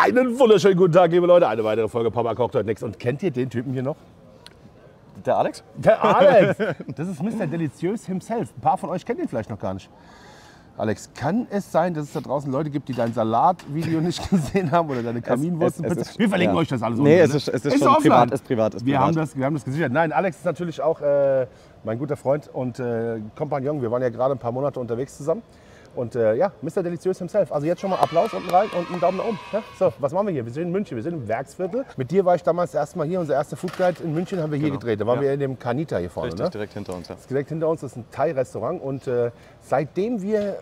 Einen wunderschönen guten Tag, liebe Leute. Eine weitere Folge Papa kocht heute nichts. Und kennt ihr den Typen hier noch? Der Alex? Der Alex! Das ist Mr. Deliziös himself. Ein paar von euch kennen ihn vielleicht noch gar nicht. Alex, kann es sein, dass es da draußen Leute gibt, die dein Salatvideo nicht gesehen haben oder deine Kaminwurstenpizza? Wir verlinken euch das alles. Nee, es ist schon privat, Wir haben das gesichert. Nein, Alex ist natürlich auch mein guter Freund und Kompagnon. Wir waren ja gerade ein paar Monate unterwegs zusammen. Und ja, Mr. Deliziös himself. Also jetzt schon mal Applaus unten rein und einen Daumen nach oben. Ja? So, was machen wir hier? Wir sind in München, wir sind im Werksviertel. Mit dir war ich damals erstmal hier, unser erster Food Guide in München haben wir hier gedreht. Da waren wir in dem Kanita hier vorne. Richtig, ne? Direkt hinter uns. Ja. Das ist direkt hinter uns, das ist ein Thai-Restaurant. Und seitdem wir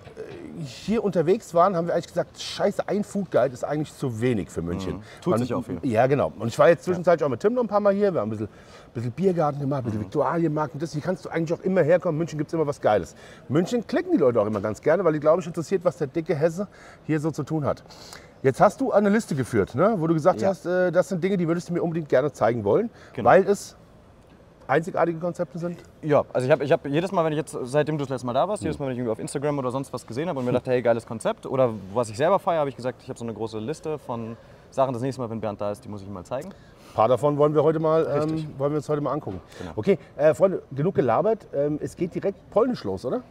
hier unterwegs waren, haben wir eigentlich gesagt, scheiße, ein Food Guide ist eigentlich zu wenig für München. Mhm. Tut sich auch viel. Ja, genau. Und ich war jetzt zwischenzeitlich auch mit Tim noch ein paar Mal hier. Wir haben ein bisschen Biergarten gemacht, ein bisschen Viktualienmarkt. Und das hier kannst du eigentlich auch immer herkommen. In München gibt es immer was Geiles. München klicken die Leute auch immer ganz gerne, weil die, glaube ich, interessiert, was der dicke Hesse hier so zu tun hat. Jetzt hast du eine Liste geführt, ne? Wo du gesagt hast, das sind Dinge, die würdest du mir unbedingt gerne zeigen wollen, weil es einzigartige Konzepte sind? Ja, also ich hab jedes Mal, wenn ich jetzt, seitdem du das letzte Mal da warst, jedes Mal, wenn ich irgendwie auf Instagram oder sonst was gesehen habe und mir dachte, hey, geiles Konzept oder was ich selber feiere, habe ich gesagt, ich habe so eine große Liste von Sachen, das nächste Mal, wenn Bernd da ist, die muss ich ihm mal zeigen. Ein paar davon wollen wir, uns heute mal angucken. Genau. Okay, Freunde, genug gelabert, es geht direkt polnisch los, oder?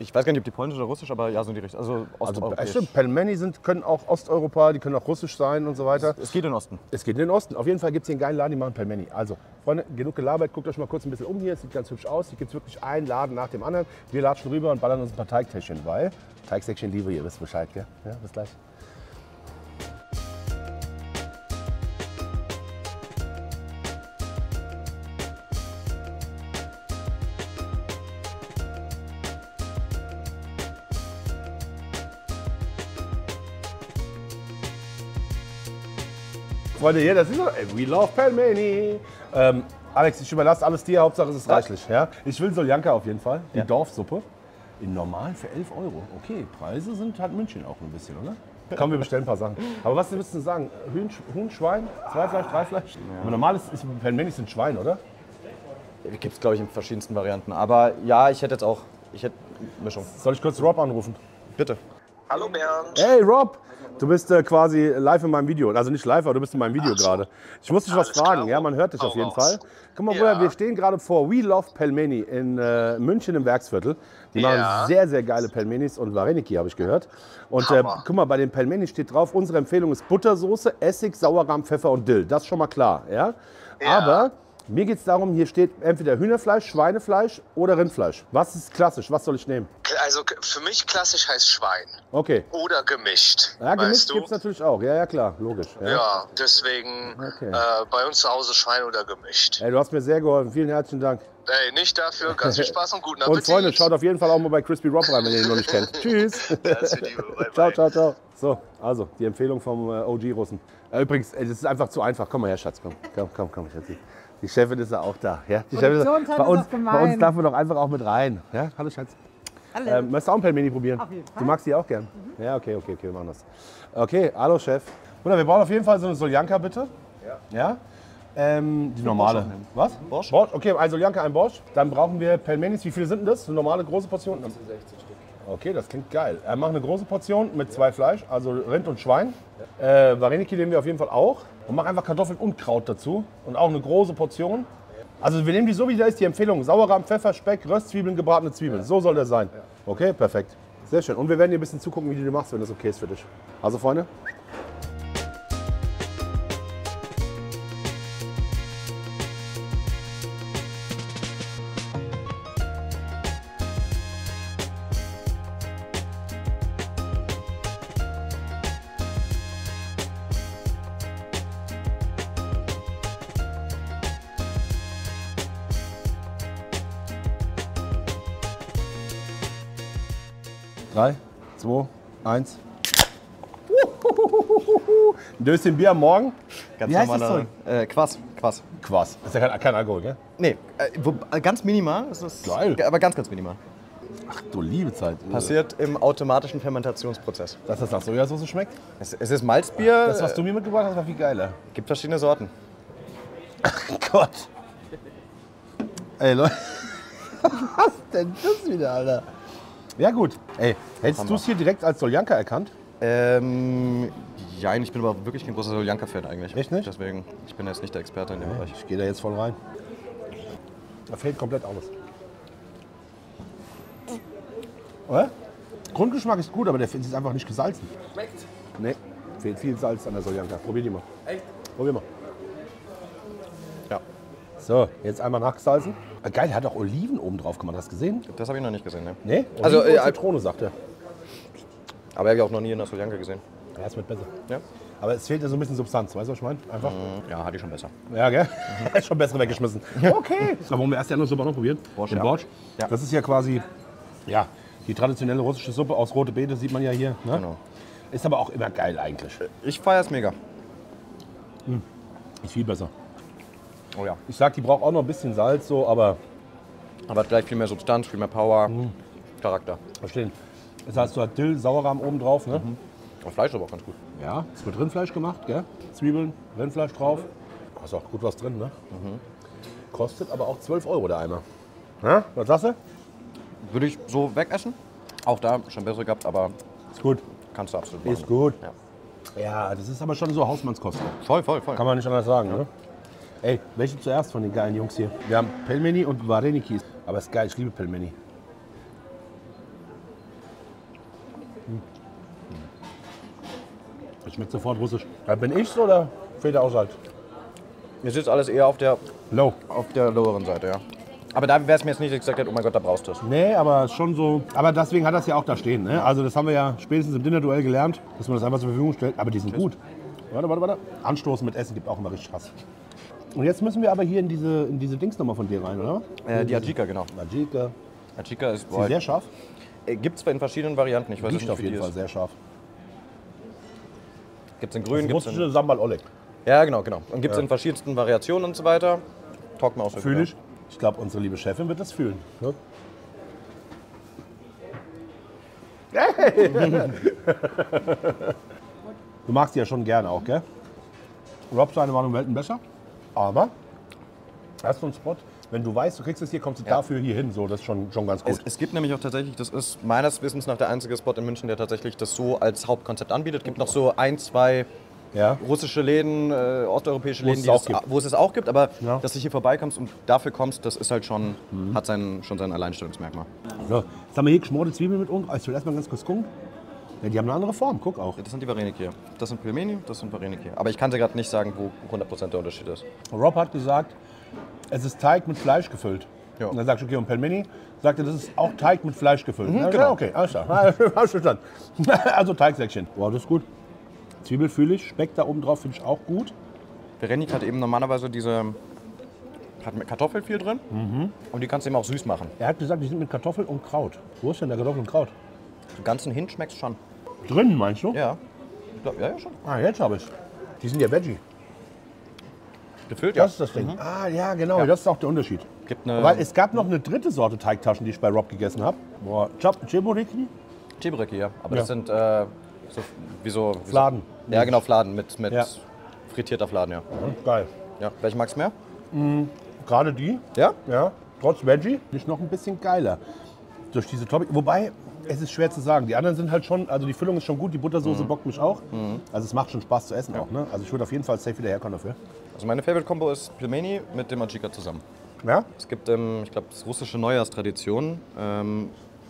Ich weiß gar nicht, ob die polnisch oder russisch, aber ja, so in die Richtung. Also osteuropäisch. Also, stimmt, Pelmeni können auch Osteuropa, die können auch russisch sein und so weiter. Es geht in den Osten. Es geht in den Osten. Auf jeden Fall gibt es hier einen geilen Laden, die machen Pelmeni. Also, Freunde, genug gelabert. Guckt euch mal kurz ein bisschen um hier. Es sieht ganz hübsch aus. Hier gibt es wirklich einen Laden nach dem anderen. Wir latschen rüber und ballern uns ein paar Teigtäschchen, weil Teigtäschchen liebe ihr, wisst Bescheid, gell? Ja, bis gleich. Freunde, hier, das ist doch We Love Pelmeni. Alex, ich überlasse alles dir, Hauptsache es ist reichlich. Ja? Ich will Soljanka auf jeden Fall, die Dorfsuppe. In normal für 11 Euro. Okay, Preise sind halt München auch ein bisschen, oder? Komm, wir bestellen ein paar Sachen. Aber was willst du sagen? Huhn, Schwein, zwei Fleisch, drei Fleisch? Ja. Aber normal ist Pelmeni sind Schwein, oder? Gibt es, glaube ich, in verschiedensten Varianten. Aber ja, ich hätte jetzt auch, Mischung. Soll ich kurz Rob anrufen? Bitte. Hallo Bernd. Hey Rob. Du bist quasi live in meinem Video. Also nicht live, aber du bist in meinem Video gerade. Ich muss dich was fragen. Klar. Ja, man hört dich auf jeden Fall. Guck mal, Bruder, wir stehen gerade vor We Love Pelmeni in München im Werksviertel. Die machen sehr, sehr geile Pelmenis und Vareniki, habe ich gehört. Und guck mal, bei den Pelmeni steht drauf, unsere Empfehlung ist Buttersoße, Essig, Sauerrahm, Pfeffer und Dill. Das ist schon mal klar. Ja? Ja. Aber mir geht es darum, hier steht entweder Hühnerfleisch, Schweinefleisch oder Rindfleisch. Was ist klassisch? Was soll ich nehmen? Also für mich klassisch heißt Schwein. Okay. Oder gemischt. Ja, gemischt gibt es natürlich auch. Ja, ja, klar, logisch. Ja, ja, deswegen bei uns zu Hause Schwein oder gemischt. Ey, du hast mir sehr geholfen. Vielen herzlichen Dank. Ey, nicht dafür. Ganz viel Spaß und guten Appetit. Und Freunde, schaut auf jeden Fall auch mal bei Crispy Rob rein, wenn ihr ihn noch nicht kennt. Tschüss. Liebe. Ciao, ciao, ciao. So, also die Empfehlung vom OG-Russen. Übrigens, das ist einfach zu einfach. Komm mal her, Schatz. Komm, Schatzi. Die Chefin ist ja auch da. Ja? Die Chefin ist bei uns darf man doch einfach auch mit rein. Ja? Hallo Schatz. Hallo. Möchtest du auch ein Pelmeni probieren? Auf jeden Fall. Du magst die auch gern? Mhm. Ja, okay, wir machen das. Okay, hallo Chef. Bruder, wir brauchen auf jeden Fall so eine Soljanka, bitte. Ja? Die normale. Was? Borsch. Okay, also Soljanka, ein Borsch. Dann brauchen wir Pelmenis. Wie viele sind denn das? Eine normale große Portion? 60 Stück. Okay, das klingt geil. Er macht eine große Portion mit zwei Fleisch, also Rind und Schwein. Vareniki nehmen wir auf jeden Fall auch. Und mach einfach Kartoffeln und Kraut dazu. Und auch eine große Portion. Also wir nehmen die so, wie da ist, die Empfehlung. Sauerrahm, Pfeffer, Speck, Röstzwiebeln, gebratene Zwiebeln. Ja. So soll das sein. Ja. Okay, perfekt. Sehr schön. Und wir werden dir ein bisschen zugucken, wie du das machst, wenn das okay ist für dich. Also, Freunde. Drei, zwei, eins. Ein Döschen Bier am Morgen. Ganz normal. Quass. Das ist ja kein Alkohol, gell? Nee, ganz minimal. Das ist geil. Aber ganz minimal. Ach du liebe Zeit. Passiert im automatischen Fermentationsprozess. Dass das nach Sojasauce schmeckt? Es ist Malzbier. Das, was du mir mitgebracht hast, war viel geiler. Gibt verschiedene Sorten. Ach Gott. Ey Leute, was denn das wieder, Alter? Ja gut. Ey, hättest du es hier direkt als Soljanka erkannt? Jein, ich bin aber wirklich kein großer Soljanka-Fan eigentlich. Echt nicht? Deswegen, ich bin jetzt nicht der Experte in dem Bereich. Ich gehe da jetzt voll rein. Da fehlt komplett alles. Oder? Grundgeschmack ist gut, aber der ist einfach nicht gesalzen. Schmeckt? Nee, fehlt viel Salz an der Soljanka. Probier die mal. Echt? Probier mal. Ja. So, jetzt einmal nachgesalzen. Geil, er hat auch Oliven oben drauf gemacht. Hast du das gesehen? Das habe ich noch nicht gesehen, ne? Nee? Also, Zitrone, sagt er. Aber ich habe auch noch nie in der Soljanka gesehen. Ja, das wird besser. Ja. Aber es fehlt ja so ein bisschen Substanz, weißt du, was ich meine? Einfach. Ja, hatte ich schon besser. Ja, gell? Mhm. Schon bessere weggeschmissen. Okay. Aber wollen wir erst die andere Suppe auch noch probieren? Borsch, den Borsch. Ja. Das ist ja quasi, ja, die traditionelle russische Suppe aus rote Beete, sieht man ja hier. Ne? Genau. Ist aber auch immer geil eigentlich. Ich feiere es mega. Hm. Ist viel besser. Oh ja. Ich sag, die braucht auch noch ein bisschen Salz, so, aber. Aber hat gleich viel mehr Substanz, viel mehr Power, Charakter. Verstehen. Das heißt, du hast Dill, Sauerrahm oben drauf, ne? Mhm. Das Fleisch ist aber auch ganz gut. Ja, es wird Rindfleisch gemacht, gell? Zwiebeln, Rindfleisch drauf. Da ist auch gut was drin, ne? Mhm. Kostet aber auch 12 € der Eimer. Ja? Was sagst du? Würde ich so wegessen. Auch da schon bessere gehabt, aber. Ist gut. Kannst du absolut machen. Ist gut. Ja, ja, das ist aber schon so Hausmannskost. Voll, voll, voll. Kann man nicht anders sagen, ne? Ey, welche zuerst von den geilen Jungs hier? Wir haben Pelmeni und Vareniki. Aber ist geil, ich liebe Pelmeni. Das schmeckt sofort russisch. Ja, bin ich's oder fehlt der auch Salz? Mir sitzt alles eher auf der loweren Seite, ja. Aber da wäre es mir jetzt nicht gesagt, oh mein Gott, da brauchst du es. Nee, aber schon so. Aber deswegen hat das ja auch da stehen, ne? Also das haben wir ja spätestens im Dinner Duell gelernt, dass man das einfach zur Verfügung stellt. Aber die sind gut. Warte, warte, warte. Anstoßen mit Essen gibt auch immer richtig Hass. Und jetzt müssen wir aber hier in diese Dings nochmal von dir rein, oder? Die Ajika, genau. Ajika. Ajika ist sie sehr scharf. Gibt's in verschiedenen Varianten. Ich weiß nicht, auf jeden Fall sehr scharf. Gibt es in grün, gibt es in Sambal Oleg. Ja, genau, genau. Und gibt es in verschiedensten Variationen und so weiter. Talken wir auch so. Fühle ich. Ich glaube, unsere liebe Chefin wird das fühlen. Ne? Hey. Du magst die ja schon gerne auch, gell? Rob, seine waren um Welten besser. Aber hast du einen Spot? Wenn du weißt, du kriegst es hier, kommst du dafür hier hin. So, das ist schon ganz gut. Es gibt nämlich auch tatsächlich, das ist meines Wissens nach der einzige Spot in München, der tatsächlich das so als Hauptkonzept anbietet. Es gibt noch so ein, zwei russische Läden, osteuropäische Läden, wo es es auch gibt. Aber dass du hier vorbeikommst und dafür kommst, das ist halt schon, hat schon sein Alleinstellungsmerkmal. So, jetzt haben wir hier geschmorte Zwiebeln mit uns. Ich will erstmal ganz kurz gucken. Ja, die haben eine andere Form, guck auch. Ja, das sind die Vareniki. Das sind Pelmeni, das sind Vareniki. Aber ich kann dir gerade nicht sagen, wo 100% der Unterschied ist. Rob hat gesagt, es ist Teig mit Fleisch gefüllt. Ja. Und dann sagst du, okay, und Pelmeni sagt er, das ist auch Teig mit Fleisch gefüllt. Mhm, genau. Okay, alles klar. Also Teigsäckchen. Wow, das ist gut. Zwiebel fühle ich, Speck da oben drauf finde ich auch gut. Vareniki hat eben normalerweise diese, hat mit Kartoffeln viel drin. Mhm. Und die kannst du eben auch süß machen. Er hat gesagt, die sind mit Kartoffeln und Kraut. Wo ist denn der Kartoffel und Kraut? Den ganzen hin schmeckst schon. Drin, meinst du? Ja. Ich glaub, ja, ja schon. Ah, jetzt habe ich. Die sind ja Veggie. Gefüllt, ja. Das ist das Ding. Mhm. Ah, ja, genau. Ja. Das ist auch der Unterschied. Gibt eine, weil es gab noch eine dritte Sorte Teigtaschen, die ich bei Rob gegessen habe. Tschebureki? Tschebureki, ja. Aber das sind so, wie so Fladen. Ja, genau, Fladen mit frittierter Fladen, ja. Geil. Ja. Welche magst du mehr? Mhm, gerade die. Ja? Ja. Trotz Veggie. Nicht noch ein bisschen geiler. Durch diese Topic. Wobei, es ist schwer zu sagen. Die anderen sind halt schon, also die Füllung ist schon gut, die Buttersoße bockt mich auch. Mhm. Also es macht schon Spaß zu essen auch, ne? Also ich würde auf jeden Fall safe wieder herkommen dafür. Also meine Favorite-Kombo ist Pelmeni mit dem Ajika zusammen. Ja? Es gibt, ich glaube, das russische Neujahrstradition,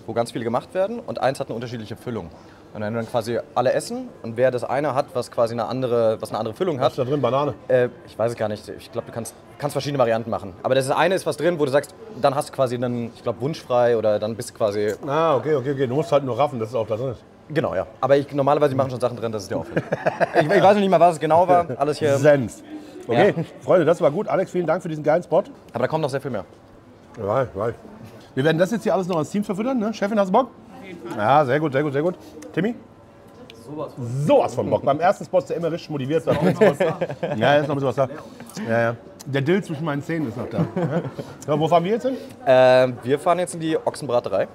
wo ganz viele gemacht werden und eins hat eine unterschiedliche Füllung. Und dann quasi alle essen und wer das eine hat, was quasi eine andere Füllung hat. Was ist da drin? Banane? Ich weiß es gar nicht. Ich glaube, du kannst verschiedene Varianten machen. Aber das eine ist was drin, wo du sagst, dann hast du quasi einen, ich glaube, wunschfrei oder dann bist du quasi... Ah, okay. Du musst halt nur raffen, dass es auch da drin ist. Genau, ja. Aber normalerweise machen schon Sachen drin, das ist dir auffällig. Ich weiß noch nicht mal, was es genau war. Alles hier... Senf. Okay, ja. Freunde, das war gut. Alex, vielen Dank für diesen geilen Spot. Aber da kommt noch sehr viel mehr. Ja, right. Wir werden das jetzt hier alles noch ans Team verfüttern, ne? Chefin, hast du Bock? Ja, sehr gut. Timmy? Sowas von Bock. Beim ersten Spot ist der immer richtig motiviert. Da ist noch was da. Ja, ist noch ein bisschen was da. Ja. Der Dill zwischen meinen Zähnen ist noch da. Ja, wo fahren wir jetzt hin? Wir fahren jetzt in die Ochsenbraterei.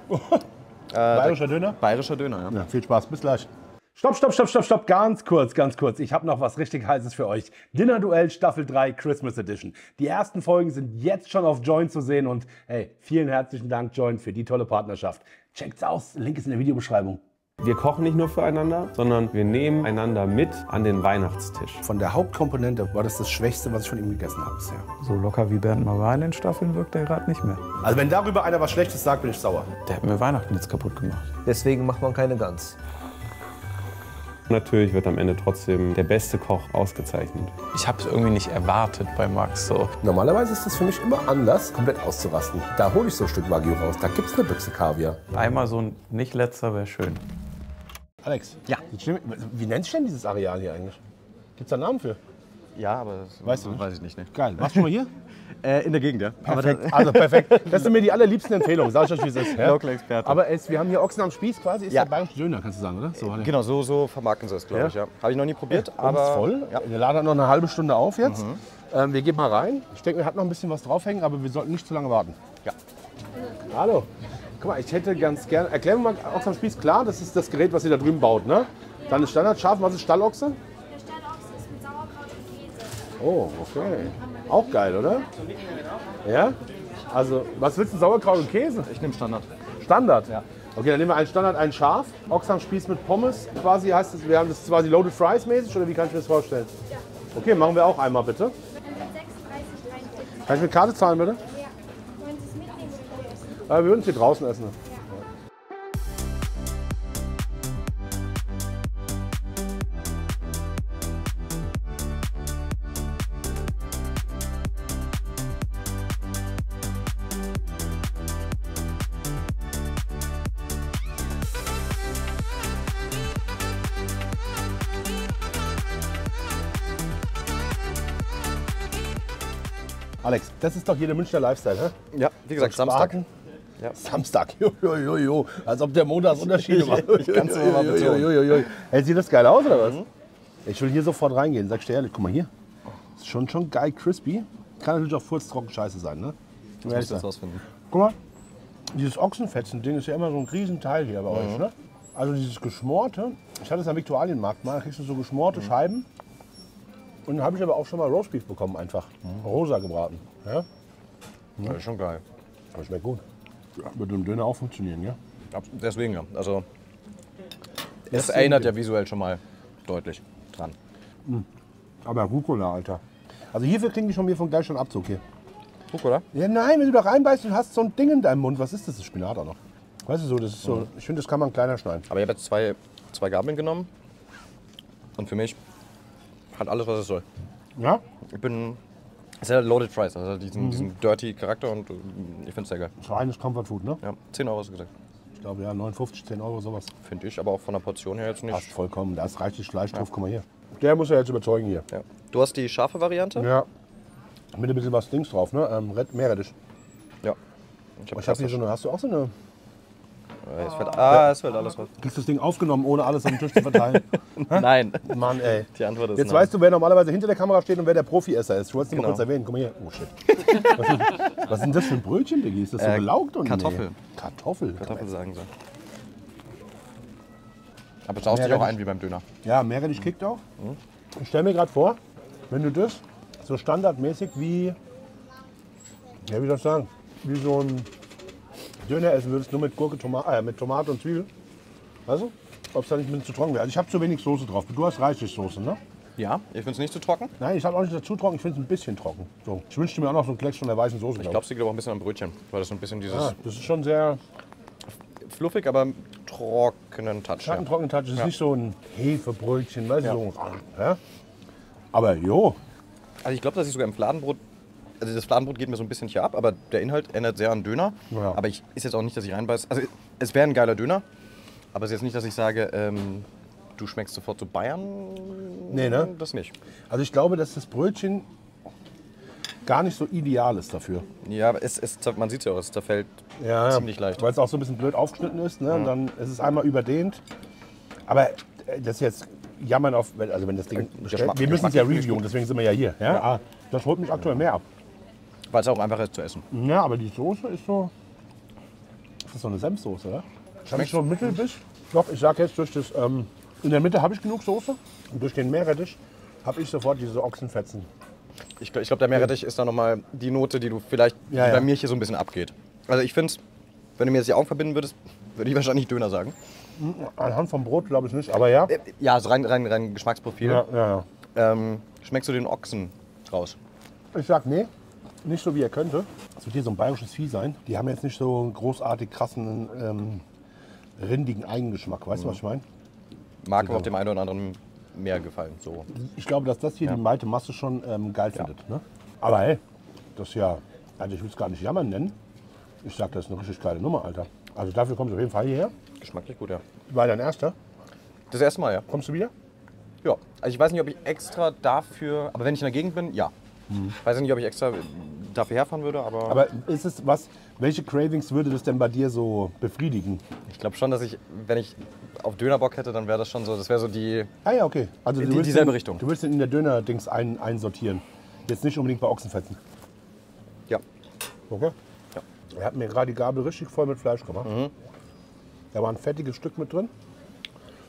Bayerischer Döner? Bayerischer Döner, ja. Viel Spaß, bis gleich. Stopp, ganz kurz. Ich habe noch was richtig Heißes für euch. Dinner Duell Staffel 3 Christmas Edition. Die ersten Folgen sind jetzt schon auf JOYN zu sehen und hey, vielen herzlichen Dank JOYN für die tolle Partnerschaft. Checkt's aus, Link ist in der Videobeschreibung. Wir kochen nicht nur füreinander, sondern wir nehmen einander mit an den Weihnachtstisch. Von der Hauptkomponente war das das Schwächste, was ich von ihm gegessen habe bisher. So locker wie Bernd mal war in den Staffeln, wirkt er gerade nicht mehr. Also wenn darüber einer was Schlechtes sagt, bin ich sauer. Der hat mir Weihnachten jetzt kaputt gemacht. Deswegen macht man keine Gans. Natürlich wird am Ende trotzdem der beste Koch ausgezeichnet. Ich habe es irgendwie nicht erwartet bei Max so. Normalerweise ist es für mich immer anders, komplett auszurasten. Da hole ich so ein Stück Wagyu raus, da gibt's eine Büchse Kaviar. Einmal so ein Nicht-Letzter wäre schön. Alex, ja. Wie nennt sich denn dieses Areal hier eigentlich? Gibt's da einen Namen für? Ja, aber das weißt du, weiß ich nicht. Ne? Geil. Warst du schon mal hier? In der Gegend, ja. Perfekt. Aber also perfekt. Das sind mir die allerliebsten Empfehlungen. Sag ich euch, wie es ist. Ja? Aber wir haben hier Ochsen am Spieß quasi. Ist ja der bayerische Döner, kannst du sagen, oder? So, genau, so vermarkten sie es, glaube ich. Ja. Habe ich noch nie probiert. Aber ist voll. Ja. Wir laden noch eine halbe Stunde auf jetzt. Mhm. Wir gehen mal rein. Ich denke, wir hatten noch ein bisschen was draufhängen, aber wir sollten nicht zu lange warten. Ja. Hallo. Guck mal, ich hätte ganz gerne. Erklär mir mal, Ochsen am Spieß, klar, das ist das Gerät, was ihr da drüben baut, ne? Dann ist Standardschaf. Was ist Stallochse? Oh, okay. Auch geil, oder? Ja? Also, was willst du? Sauerkraut und Käse? Ich nehme Standard. Standard? Ja. Okay, dann nehmen wir einen Standard, einen Schaf. Ochsen am Spieß mit Pommes quasi heißt das. Wir haben das quasi Loaded Fries mäßig, oder wie kann ich mir das vorstellen? Ja. Okay, machen wir auch einmal bitte. Kann ich mit Karte zahlen, bitte? Ja. Wollen Sie es mitnehmen? Ja, wir würden es hier draußen essen. Alex, das ist doch hier der Münchner Lifestyle, hä? Ja, wie gesagt, Samstag. Ja. Samstag, jojojojo, als ob der Montag Unterschiede macht. Kannst du mal betonen. Hey, sieht das geil aus, oder was? Mhm. Ich will hier sofort reingehen, sag ich dir ehrlich, guck mal hier. Ist schon geil crispy. Kann natürlich auch furztrocken scheiße sein, ne? Das muss ich jetzt rausfinden. Guck mal, dieses Ochsenfetzen-Ding ist ja immer so ein Riesenteil hier bei euch, ne? Also dieses geschmorte, ich hatte es am Viktualienmarkt mal, da kriegst du so geschmorte Scheiben. Und dann habe ich aber auch schon mal Roastbeef bekommen, einfach rosa gebraten. Ja? Ja, ist schon geil. Aber schmeckt gut. Ja, mit dem Döner auch funktionieren, ja? Deswegen ja. Also, es erinnert ja visuell schon mal deutlich dran. Mhm. Aber Rucola, Alter. Also hierfür kriegen die schon mir von gleich schon Abzug hier. Rucola? Ja, nein, wenn du da reinbeißt und hast so ein Ding in deinem Mund, was ist das? Das Spinat auch noch. Weißt du so, das ist so, ich finde, das kann man kleiner schneiden. Aber ich habe jetzt zwei Gabeln genommen. Und für mich hat alles, was es soll. Ja? Ich bin sehr Loaded Fries, also diesen dirty Charakter, und ich find's sehr geil. Das war reines Comfort Food, ne? Ja, 10 Euro hast du gesagt. Ich glaube, ja, 59, 10 Euro, sowas. Finde ich, aber auch von der Portion her jetzt nicht. Passt vollkommen, da ist reichlich Fleisch drauf, guck mal hier. Der muss ja jetzt überzeugen hier. Ja. Du hast die scharfe Variante? Ja. Mit ein bisschen was Dings drauf, ne? Meerrettich. Ja. Ich hab hier schon, hast du auch so eine? Es fällt alles raus. Kriegst du das Ding aufgenommen, ohne alles auf den Tisch zu verteilen? Nein. Mann, ey. Die Antwort ist nein. Jetzt weißt du, wer normalerweise hinter der Kamera steht und wer der Profi-Esser ist. Ich wollte es nur kurz erwähnen. Guck mal hier. Oh, shit. Was ist denn das für ein Brötchen, Diggi? Ist das so belaugt? Und Kartoffel. Nee. Kartoffel sagen sie. Aber schaust dich auch ein wie beim Döner. Ja, Meerrettich kickt auch. Mhm. Ich stell mir gerade vor, wenn du das so standardmäßig wie, ja, wie soll ich sagen, wie so ein Döner essen würdest, nur mit Gurke, mit Tomate und Zwiebel. Weißt du? Ob es da nicht ein bisschen zu trocken wäre. Also ich habe zu wenig Soße drauf. Du hast reichlich Soße, ne? Ja, ich finde es nicht zu trocken. Nein, ich habe auch nicht zu trocken, ich finde es ein bisschen trocken. So. Ich wünschte mir auch noch so einen Klecks von der weißen Soße. Ich glaube, sie geht auch ein bisschen am Brötchen. Weil das so ein bisschen dieses. Ah, das ist schon sehr fluffig, aber trockenen Touch. Ich habe einen trockenen Touch. Es ist nicht so ein Hefebrötchen, weißt du? Ja. So, ja? Aber jo. Also ich glaube, dass ich sogar im Fladenbrot. Also das Fladenbrot geht mir so ein bisschen hier ab, aber der Inhalt ändert sehr an Döner. Ja. Aber ich ist jetzt auch nicht, dass ich reinbeiße. Also es wäre ein geiler Döner, aber es ist jetzt nicht, dass ich sage, du schmeckst sofort zu Bayern. Nee, ne? Das nicht. Also ich glaube, dass das Brötchen gar nicht so ideal ist dafür. Ja, aber man sieht es ja auch, es zerfällt ziemlich leicht. Weil es auch so ein bisschen blöd aufgeschnitten ist, ne? Und dann ist es einmal überdehnt. Aber das jetzt jammern auf, also wenn das Ding bestellt, wir müssen es ja reviewen, deswegen sind wir ja hier. Ja? Ja. Ah, das holt mich aktuell mehr ab. Weil es auch einfacher ist zu essen. Ja, aber die Soße ist so. Das ist so eine Senfsoße, oder? Schmeckt so mittelbisch. Doch, ich sag jetzt, durch das. In der Mitte habe ich genug Soße. Und durch den Meerrettich habe ich sofort diese Ochsenfetzen. Ich glaube, der Meerrettich ist da nochmal die Note, die du vielleicht bei mir hier so ein bisschen abgeht. Also ich finde, wenn du mir jetzt die Augen verbinden würdest, würde ich wahrscheinlich Döner sagen. Anhand vom Brot glaube ich nicht, aber ja. Ja, also rein Geschmacksprofil. Ja, ja, ja. Schmeckst du den Ochsen raus? Ich sag nee, nicht so wie er könnte. Das wird hier so ein bayerisches Vieh sein. Die haben jetzt nicht so einen großartig krassen, rindigen Eigengeschmack. Weißt du, was ich meine? Mag auf dem einen oder anderen mehr gefallen. So. Ich glaube, dass das hier die breite Masse schon geil findet. Ne? Aber hey, das ist ja, also ich will es gar nicht jammern nennen. Ich sag, das ist eine richtig geile Nummer, Alter. Also dafür kommst du auf jeden Fall hierher. Geschmacklich gut, ja. War dein erster? Das erste Mal, ja. Kommst du wieder? Ja. Also ich weiß nicht, ob ich extra dafür, aber wenn ich in der Gegend bin, ja. Ich weiß nicht, ob ich extra dafür herfahren würde, aber... Aber ist es was, welche Cravings würde das denn bei dir so befriedigen? Ich glaube schon, dass ich, wenn ich auf Döner Bock hätte, dann wäre das schon so, das wäre so die... Ah ja, okay. Also du dieselbe Richtung. Du willst den in der Döner-Dings einsortieren. Jetzt nicht unbedingt bei Ochsenfetzen. Ja. Okay. Ja. Er hat mir gerade die Gabel richtig voll mit Fleisch gemacht. Da war ein fettiges Stück mit drin.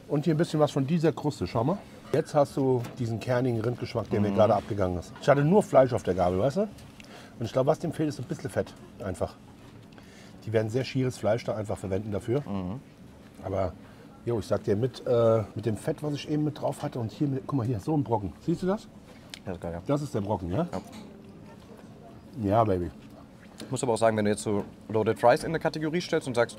Und hier ein bisschen was von dieser Kruste, schau mal. Jetzt hast du diesen kernigen Rindgeschmack, der mir gerade abgegangen ist. Ich hatte nur Fleisch auf der Gabel, weißt du? Und ich glaube, was dem fehlt, ist ein bisschen Fett einfach. Die werden sehr schieres Fleisch da einfach verwenden dafür. Aber jo, ich sag dir, mit dem Fett, was ich eben mit drauf hatte und hier, guck mal hier, so ein Brocken. Siehst du das? Ja, das ist geil, ja. Das ist der Brocken, ja? Ja, ja, Baby. Ich muss aber auch sagen, wenn du jetzt so Loaded Fries in eine Kategorie stellst und sagst,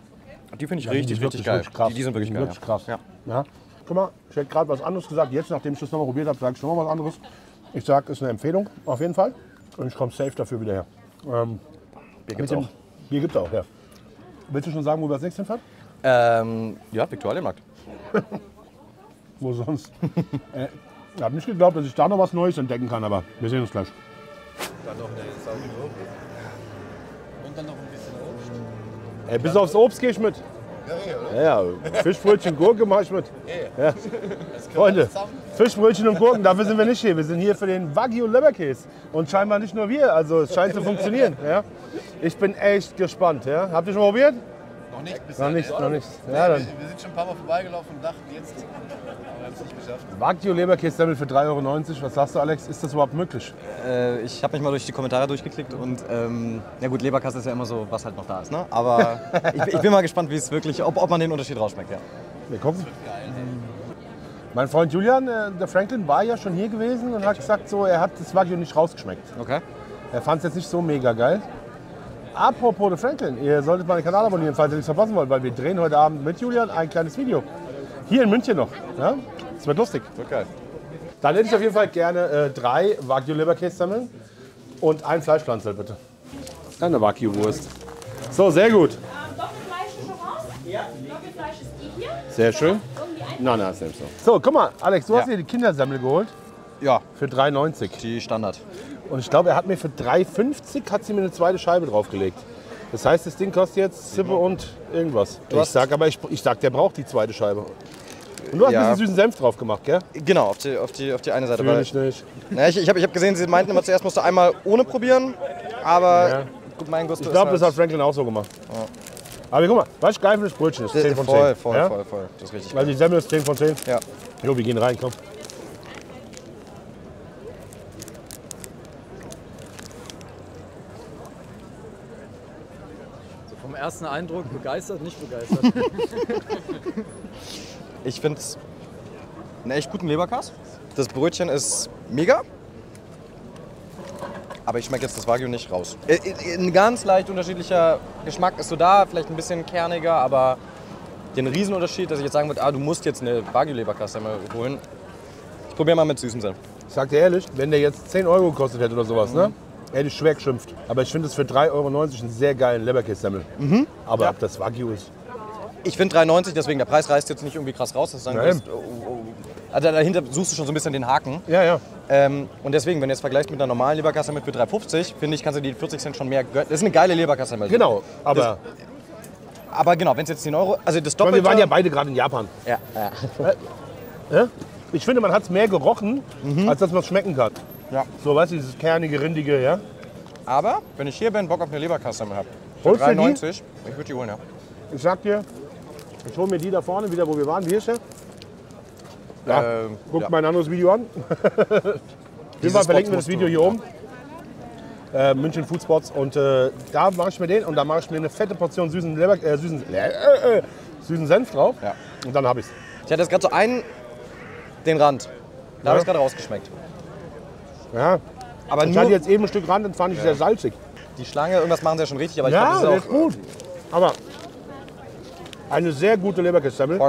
die finde ich richtig geil. Wirklich krass. Die sind wirklich geil. Wirklich krass. Ja. Ja. Guck mal, ich hätte gerade was anderes gesagt. Jetzt, nachdem ich das nochmal probiert habe, sage ich nochmal was anderes. Ich sage, es ist eine Empfehlung, auf jeden Fall. Und ich komme safe dafür wieder her. Bier gibt es auch. Bier gibt es auch, ja. Willst du schon sagen, wo wir als nächstes hinfahren? Ja, Viktualienmarkt. Wo sonst? Ich habe nicht geglaubt, dass ich da noch was Neues entdecken kann, aber wir sehen uns gleich. Dann noch eine Saugurke. Und dann noch ein bisschen Obst. Ey, bis aufs Obst gehe ich mit. Ja, ja, Fischbrötchen, Gurke mache ich mit. Ja. Freunde, Fischbrötchen und Gurken, dafür sind wir nicht hier. Wir sind hier für den Wagyu Leberkäse. Und scheinbar nicht nur wir, also es scheint zu funktionieren. Ja. Ich bin echt gespannt. Ja. Habt ihr schon probiert? Noch nicht. Bisher. Noch nicht. Ja, dann. Wir sind schon ein paar Mal vorbeigelaufen und dachten jetzt, aber wir haben es nicht geschafft. Wagyu Leberkäse damit für 3,90 €. Was sagst du, Alex? Ist das überhaupt möglich? Ich habe mich mal durch die Kommentare durchgeklickt und ja gut, Leberkäse ist ja immer so, was halt noch da ist. Ne? Aber ich bin mal gespannt, wie es wirklich, ob man den Unterschied rausschmeckt. Ja. Wir gucken. Das wird geil, mein Freund Julian, der Franklin, war ja schon hier gewesen und hat gesagt, so, er hat das Wagyu nicht rausgeschmeckt. Okay. Er fand es jetzt nicht so mega geil. Apropos der Franklin, ihr solltet meinen Kanal abonnieren, falls ihr nichts verpassen wollt, weil wir drehen heute Abend mit Julian ein kleines Video. Hier in München noch. Ja? Das wird lustig. Okay. Dann hätte ich auf jeden Fall gerne 3 Wagyu Leberkäse sammeln und ein Fleischpflanzel bitte. Eine Wagyu Wurst. So, sehr gut. Doppelfleisch ist schon raus. Ja. Doppelfleisch ist die hier. Sehr schön. Nein, selbst noch. So, guck mal, Alex, du hast dir die Kindersammel geholt. Ja. Für 3,90 €. Die Standard. Und ich glaube, er hat mir für 3,50 € hat sie mir eine zweite Scheibe draufgelegt. Das heißt, das Ding kostet jetzt Sippe und irgendwas. Ich sag aber, ich sag, der braucht die zweite Scheibe. Und du hast ein bisschen süßen Senf drauf gemacht, gell? Genau, auf die eine Seite. Natürlich nicht. Na, ich hab gesehen, sie meinten immer zuerst musst du einmal ohne probieren, aber gut, mein Gusto. Ich glaube, das hat Franklin auch so gemacht. Ja. Aber guck mal, was geil für das Brötchen ist. 10 von 10. Voll. Das ist richtig geil. Also die Semmel ist 10 von 10. Ja. Jo, wir gehen rein, komm. Ersten Eindruck, begeistert, nicht begeistert. Ich finde es einen echt guten Leberkäse. Das Brötchen ist mega. Aber ich schmecke jetzt das Wagyu nicht raus. Ein ganz leicht unterschiedlicher Geschmack ist so da, vielleicht ein bisschen kerniger, aber den Riesenunterschied, dass ich jetzt sagen würde, du musst jetzt eine Wagyu-Leberkäse holen. Ich probiere mal mit süßem Senf. Ich sag dir ehrlich, wenn der jetzt 10 € gekostet hätte oder sowas, ne? Hätte ich schwer geschimpft. Aber ich finde es für 3,90 € einen sehr geilen Leberkäse-Semmel. Aber ob das Wagyu ist. Ich finde 3,90 €, deswegen der Preis reißt jetzt nicht irgendwie krass raus. Dass du sagen kannst, also dahinter suchst du schon so ein bisschen den Haken. Ja, ja. Und deswegen, wenn du jetzt vergleichst mit einer normalen Leberkäse-Semmel für 3,50 €, finde ich, kannst du die 40 Cent schon mehr. Das ist eine geile Leberkäse-Semmel. Genau, aber. Aber genau, wenn es jetzt 10 €. Also das Doppelte. Wir waren ja beide gerade in Japan. Ja, ja. Ich finde, man hat es mehr gerochen, als dass man es schmecken kann. Ja. So, weißt du, dieses kernige, rindige, ja? Aber, wenn ich hier bin, Bock auf eine Leberkäse-Semmel habe. Für 3,90 €? Ich würde die holen, ja. Ich sag dir, ich hole mir die da vorne wieder, wo wir waren. Wie ist der? Ja, guckt mein anderes Video an. Jedenfalls verlinken wir das Video hier oben. München Foodspots. Und da mache ich mir den und da mache ich mir eine fette Portion süßen Leberkäse. süßen Senf drauf. Ja. Und dann habe ich es. Ich hatte jetzt gerade so einen, den Rand. Da habe ich es gerade rausgeschmeckt. Ja. Aber ich hatte jetzt eben ein Stück Rand und fand ich sehr salzig. Die Schlange, irgendwas machen sie ja schon richtig, aber ich glaube, das ist auch gut. Aber eine sehr gute Leberkäse-Semmel.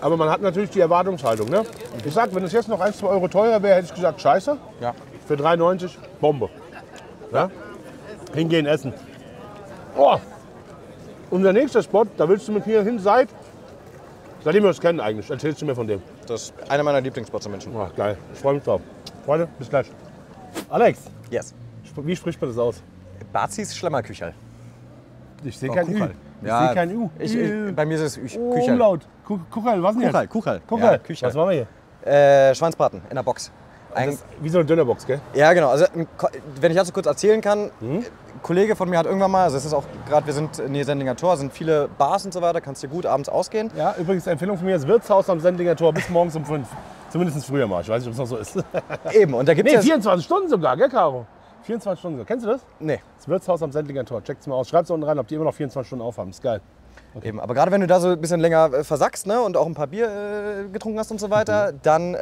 Aber man hat natürlich die Erwartungshaltung. Ne? Ich sag, wenn es jetzt noch 1-2 Euro teurer wäre, hätte ich gesagt, scheiße. Ja. Für 3,90 Bombe. Ja? Hingehen, essen. Oh. Unser nächster Spot, da willst du mit mir hin seitdem wir uns kennen eigentlich. Erzählst du mir von dem. Das ist einer meiner Lieblingsspots in München. Ach, geil. Ich freue mich drauf. Freunde, bis gleich. Alex. Yes. Wie spricht man das aus? Bazis Schlemmerkücherl. Ich sehe kein Kücherl. Ich sehe kein U. Bei mir ist es Kücherl. Umlaut. Kucherl, was denn jetzt? Kucherl. Was machen wir hier? Schweinsbraten in der Box. Wie so eine Dönerbox, gell? Ja, genau. Also, wenn ich dazu kurz erzählen kann, ein Kollege von mir hat irgendwann mal, also es ist auch gerade, wir sind in der Sendlinger Tor, sind viele Bars und so weiter, kannst dir gut abends ausgehen. Ja, übrigens Empfehlung von mir ist Wirtshaus am Sendlinger Tor bis morgens um 5. Zumindest früher mal, ich weiß nicht, ob es noch so ist. Eben, und da gibt es 24 Stunden sogar, gell, Caro? 24 Stunden sogar. Kennst du das? Nee. Das Wirtshaus am Sendlinger Tor, checkt's mal aus. Schreib's unten rein, ob die immer noch 24 Stunden aufhaben, ist geil. Okay. Eben, aber gerade wenn du da so ein bisschen länger versackst, ne, und auch ein paar Bier getrunken hast und so weiter, dann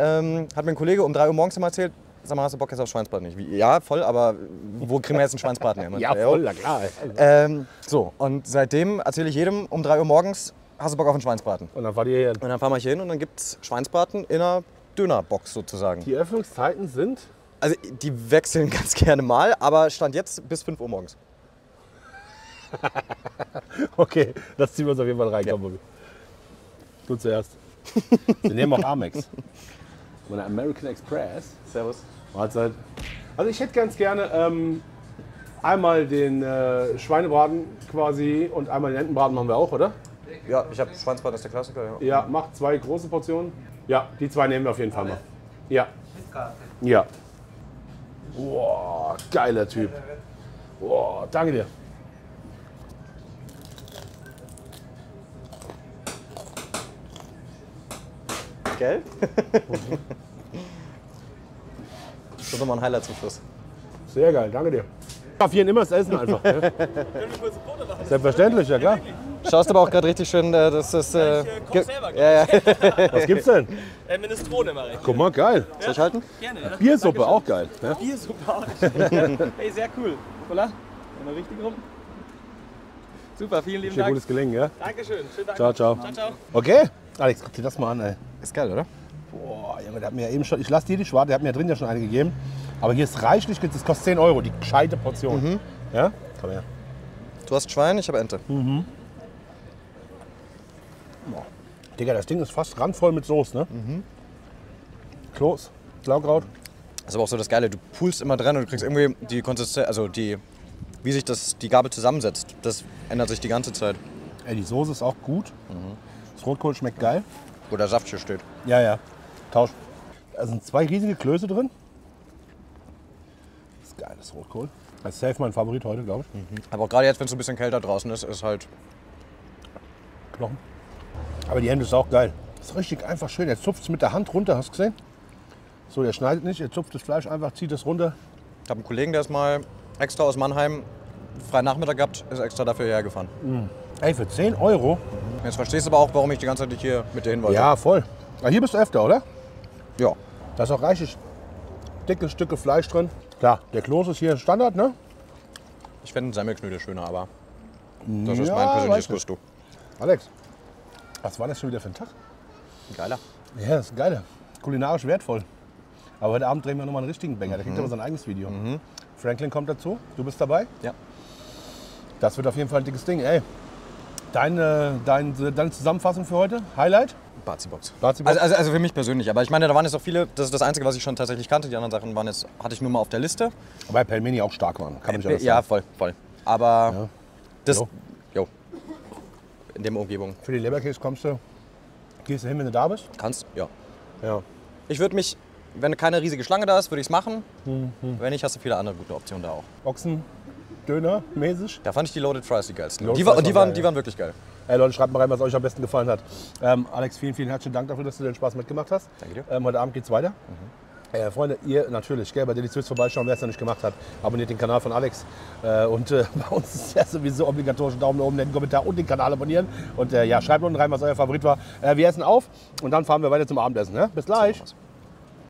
hat mir ein Kollege um 3 Uhr morgens immer erzählt, sag mal, hast du Bock jetzt auf Schweinsbraten? Ja, voll, aber wo kriegen wir jetzt einen Schweinsbraten her? Ja, voll, na klar. So, und seitdem erzähle ich jedem um 3 Uhr morgens, hast du Bock auf einen Schweinsbraten? Und dann fahr ich hier hin. Und dann fahren wir hier hin und dann gibt's Schweinsbraten in einer Dönerbox sozusagen. Die Öffnungszeiten sind? Also die wechseln ganz gerne mal, aber Stand jetzt bis 5 Uhr morgens. Okay, das ziehen wir uns auf jeden Fall rein. Ja. Komm, du zuerst. Wir nehmen auch Amex. Meine American Express. Servus. Mahlzeit. Also ich hätte ganz gerne einmal den Schweinebraten quasi und einmal den Entenbraten machen wir auch, oder? Ja, ich habe Schweinsbraten, das ist der Klassiker. Ja, ja, macht 2 große Portionen. Ja, die 2 nehmen wir auf jeden Fall mal. Ja. Ja. Boah, geiler Typ. Boah, danke dir. Gell? Das ist nochmal ein Highlight zum Schluss. Sehr geil, danke dir. Kaffee immer das Essen einfach. Ne? Selbstverständlich, ja klar. Schaust aber auch gerade richtig schön, dass es. Ich selber. Ja, ja. Was gibt's denn? Minestrone immer recht. Guck mal, geil. Ja? Soll ich halten? Gerne. Ja. Biersuppe, danke, auch geil. Ja? Biersuppe auch schön. Hey, sehr cool. Voilà. Einmal richtig rum. Super, vielen lieben Dank. Gutes Gelingen, ja? Dankeschön. Schönen Dank. Ciao, ciao. Ciao, ciao. Okay. Alex, guck dir das mal an, ey. Ist geil, oder? Boah, Junge, der hat mir ja eben schon, ich lasse dir die Schwarte, der hat mir ja drin ja schon eine gegeben. Aber hier ist reichlich, das kostet 10 Euro, die gescheite Portion. Mhm. Ja? Komm her. Du hast Schwein, ich habe Ente. Mhm. Boah. Digga, das Ding ist fast randvoll mit Soße, ne? Mhm. Kloß, Blaukraut. Das ist aber auch so das Geile, du pulst immer dran und du kriegst irgendwie die Konsistenz, also die, wie sich das, die Gabel zusammensetzt, das ändert sich die ganze Zeit. Ey, die Soße ist auch gut. Mhm. Das Rotkohl schmeckt geil. Wo der Saft hier steht. Ja, ja. Tausch. Da sind 2 riesige Klöße drin. Das ist geil, das Rotkohl. Das ist safe mein Favorit heute, glaube ich. Mhm. Aber auch gerade jetzt, wenn es ein bisschen kälter draußen ist, ist halt Knochen. Aber die Hände ist auch geil. Das ist richtig einfach schön. Er zupft es mit der Hand runter, hast du gesehen? So, der schneidet nicht, er zupft das Fleisch einfach, zieht es runter. Ich habe einen Kollegen, der ist mal extra aus Mannheim freien Nachmittag gehabt, ist extra dafür hierher gefahren. Mhm. Ey, für 10 Euro? Jetzt verstehst du aber auch, warum ich die ganze Zeit hier mit dir hin wollte. Ja, voll. Aber hier bist du öfter, oder? Ja. Da ist auch reichlich dicke Stücke Fleisch drin. Klar, der Kloß ist hier Standard, ne? Ich fände einen Semmelknödel schöner, aber das ist mein persönliches Gusto. Alex, was war das schon wieder für ein Tag? Ein geiler. Ja, das ist ein geiler. Kulinarisch wertvoll. Aber heute Abend drehen wir nochmal einen richtigen Banger. Der kriegt aber sein eigenes Video. Mhm. Franklin kommt dazu. Du bist dabei? Ja. Das wird auf jeden Fall ein dickes Ding, ey. Deine Zusammenfassung für heute? Highlight? Bazi-Box. Also für mich persönlich. Aber ich meine, da waren jetzt auch viele. Das ist das Einzige, was ich schon tatsächlich kannte. Die anderen Sachen waren jetzt, hatte ich nur mal auf der Liste. Wobei Pelmeni auch stark waren. Kann ich alles sagen. Ja, voll. Aber ja. Das. Jo. In der Umgebung. Für die Leberkäse gehst du hin, wenn du da bist? Kannst, ja. Ich würde mich, wenn keine riesige Schlange da ist, würde ich es machen. Wenn nicht, hast du viele andere gute Optionen da auch. Ochsen. Döner-mäßig. Da fand ich die Loaded Fries die geilsten. Die waren wirklich geil. Ey Leute, schreibt mal rein, was euch am besten gefallen hat. Alex, vielen herzlichen Dank dafür, dass du den Spaß mitgemacht hast. Danke dir. Heute Abend geht's weiter. Freunde, ihr natürlich, gell, bei deliziös vorbeischauen, wer es noch nicht gemacht hat, abonniert den Kanal von Alex. Bei uns ist ja sowieso obligatorisch Daumen nach oben, den Kommentar und den Kanal abonnieren. Und ja, schreibt unten rein, was euer Favorit war. Wir essen auf und dann fahren wir weiter zum Abendessen. Ne? Bis gleich.